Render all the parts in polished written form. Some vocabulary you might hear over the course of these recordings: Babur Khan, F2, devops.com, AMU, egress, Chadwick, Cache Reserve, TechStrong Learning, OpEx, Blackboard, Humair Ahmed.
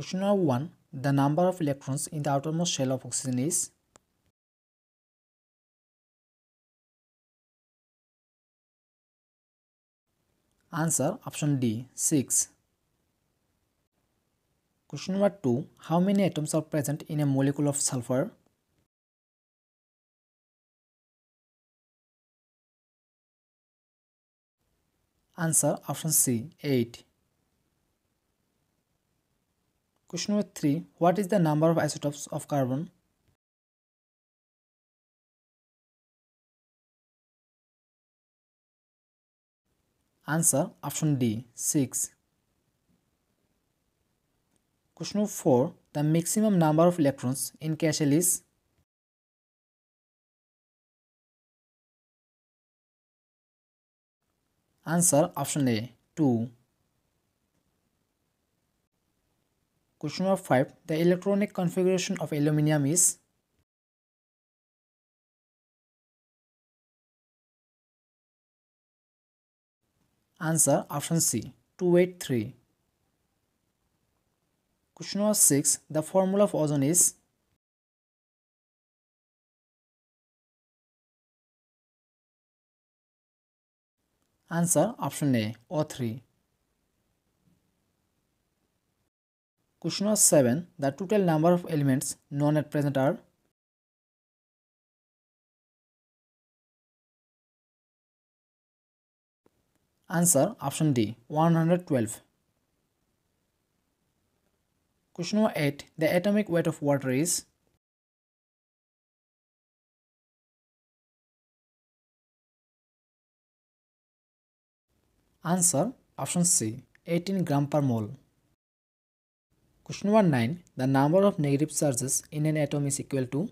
Question number 1. The number of electrons in the outermost shell of oxygen is. Answer option D, 6. Question number 2. How many atoms are present in a molecule of sulfur? Answer option C, 8. Question number 3. What is the number of isotopes of carbon? Answer option D, 6. Question 4. The maximum number of electrons in K shell is. Answer option A, 2. Question number 5. The electronic configuration of aluminium is. Answer option C, 283. Question number 6. The formula of ozone is. Answer option A, O3. Question number 7. The total number of elements known at present are. Answer option D, 112. Question number 8. The atomic weight of water is. Answer option C, 18 gram per mole. Question number 9. The number of negative charges in an atom is equal to.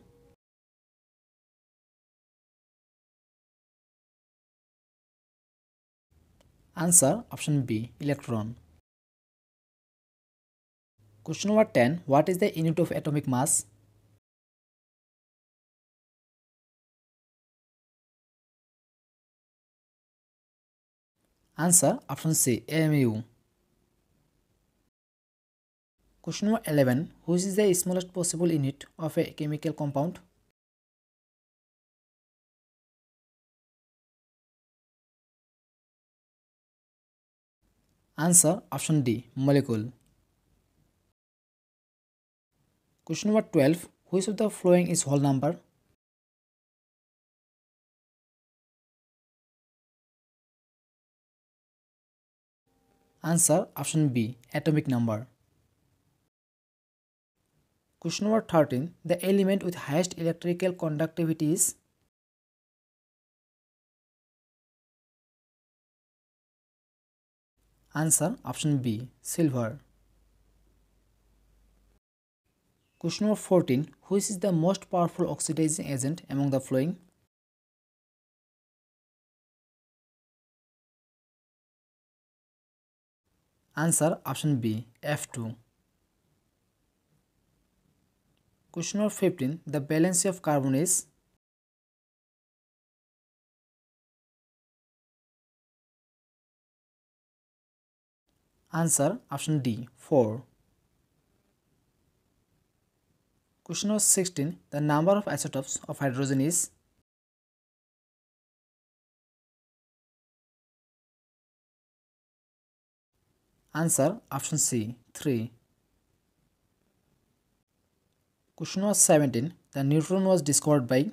Answer option B, electron. Question number 10. What is the unit of atomic mass? Answer option C, AMU. Question number 11. Which is the smallest possible unit of a chemical compound? Answer option D, molecule. Question number 12. Which of the following is whole number? Answer option B, atomic number. Question number 13. The element with highest electrical conductivity is. Answer option B, silver. Question number 14. Which is the most powerful oxidizing agent among the following? Answer option B, F2. Question number 15. The valency of carbon is. Answer option D, 4. Question number 16. The number of isotopes of hydrogen is. Answer option C, 3. Question number 17. The neutron was discovered by.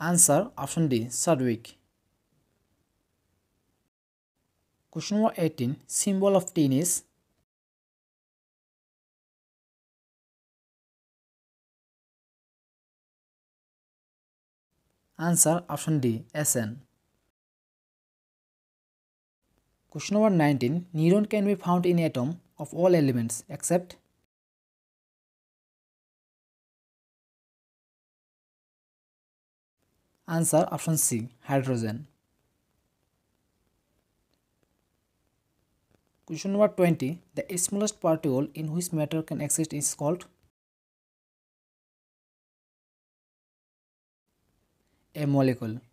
Answer option D, Chadwick. Question number 18. Symbol of tin is. Answer option D, Sn. Question number 19. Neutron can be found in atom of all elements except. Answer option C, hydrogen. Question number 20. The smallest particle in which matter can exist is called. A molecule.